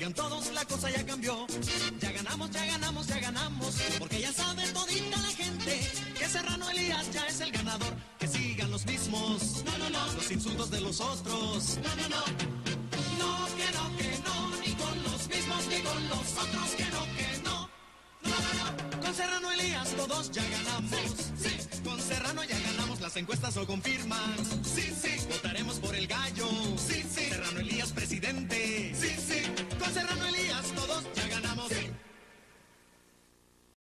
Oigan todos, la cosa ya cambió. Ya ganamos, ya ganamos, ya ganamos. Porque ya sabe todita la gente que Serrano Elías ya es el ganador. Que sigan los mismos, no, no, no, los insultos de los otros, no, no, no. No, que no, que no, ni con los mismos ni con los otros, que no, no, no, no. Con Serrano Elías todos ya ganamos, sí, sí. Con Serrano ya ganamos, las encuestas lo confirman, sí, sí. Votaremos por el gallo, sí, sí. Serrano Elías presidente, sí, sí. Con Serrano Elías todos ya ganamos.